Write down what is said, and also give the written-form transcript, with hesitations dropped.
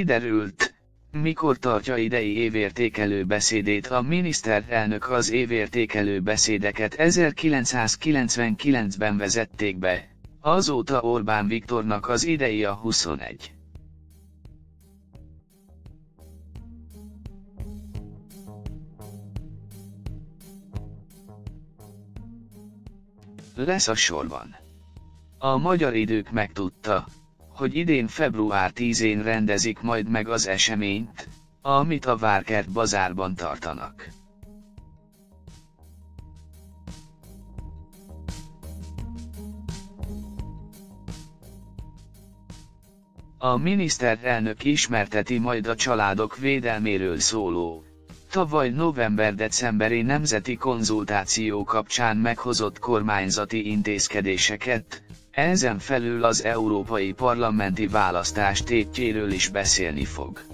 Kiderült, mikor tartja idei évértékelő beszédét a miniszterelnök. Az évértékelő beszédeket 1999-ben vezették be, azóta Orbán Viktornak az idei a 21. Lesz a sorban. A Magyar Idők megtudta, hogy idén február 10-én rendezik majd meg az eseményt, amit a Várkert bazárban tartanak. A miniszterelnök ismerteti majd a családok védelméről szóló, tavaly november-decemberi nemzeti konzultáció kapcsán meghozott kormányzati intézkedéseket, ezen felül az európai parlamenti választás tétjéről is beszélni fog.